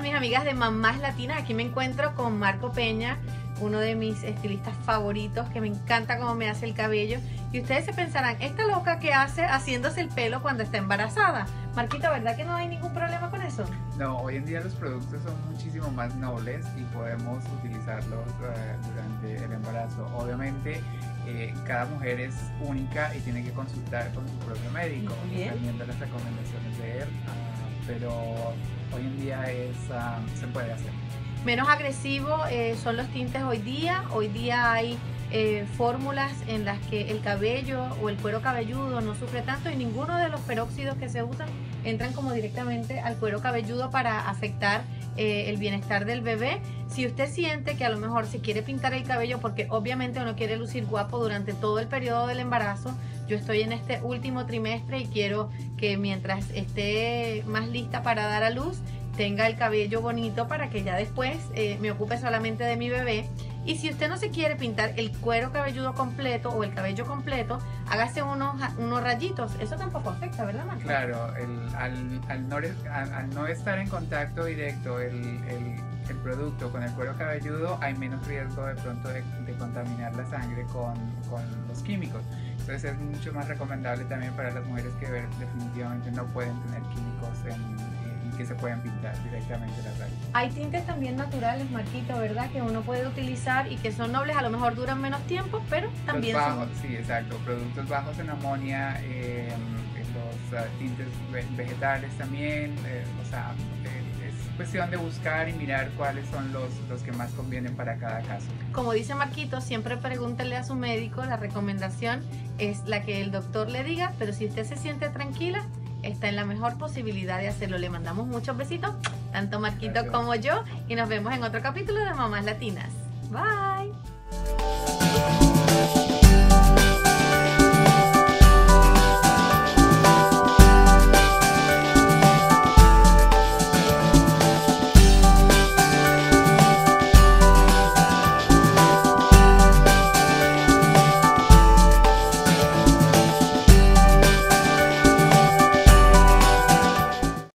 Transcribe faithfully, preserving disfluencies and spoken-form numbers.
todas mis amigas de Mamás Latinas. Aquí me encuentro con Marco Peña, uno de mis estilistas favoritos, que me encanta cómo me hace el cabello. Y ustedes se pensarán, esta loca que hace haciéndose el pelo cuando está embarazada. Marquito, ¿verdad que no hay ningún problema con eso? No, hoy en día los productos son muchísimo más nobles y podemos utilizarlos uh, durante el embarazo. Obviamente, eh, cada mujer es única y tiene que consultar con su propio médico, dependiendo de las recomendaciones de él. Uh, pero hoy en día es, uh, se puede hacer. Menos agresivo eh, son los tintes hoy día. Hoy día hay eh, fórmulas en las que el cabello o el cuero cabelludo no sufre tanto y ninguno de los peróxidos que se usan entran como directamente al cuero cabelludo para afectar eh, el bienestar del bebé. Si usted siente que a lo mejor se quiere pintar el cabello porque obviamente uno quiere lucir guapo durante todo el periodo del embarazo, yo estoy en este último trimestre y quiero que mientras esté más lista para dar a luz, tenga el cabello bonito para que ya después eh, me ocupe solamente de mi bebé. Y si usted no se quiere pintar el cuero cabelludo completo o el cabello completo, hágase unos, unos rayitos. Eso tampoco afecta, ¿verdad, Marco? Claro, el, al, al, no, al, al no estar en contacto directo el, el, el producto con el cuero cabelludo, hay menos riesgo de pronto de, de contaminar la sangre con, con los químicos. Entonces es mucho más recomendable también para las mujeres que definitivamente no pueden tener químicos en que se pueden pintar directamente las raíces. Hay tintes también naturales, Marquito, ¿verdad? Que uno puede utilizar y que son nobles, a lo mejor duran menos tiempo, pero también los bajos, son... sí, exacto. Productos bajos en amonia, eh, los uh, tintes vegetales también, eh, o sea, eh, es cuestión de buscar y mirar cuáles son los, los que más convienen para cada caso. Como dice Marquito, siempre pregúntele a su médico, la recomendación es la que el doctor le diga, pero si usted se siente tranquila, está en la mejor posibilidad de hacerlo. Le mandamos muchos besitos, tanto Marquito Gracias. Como yo, y nos vemos en otro capítulo de Mamás Latinas. Bye.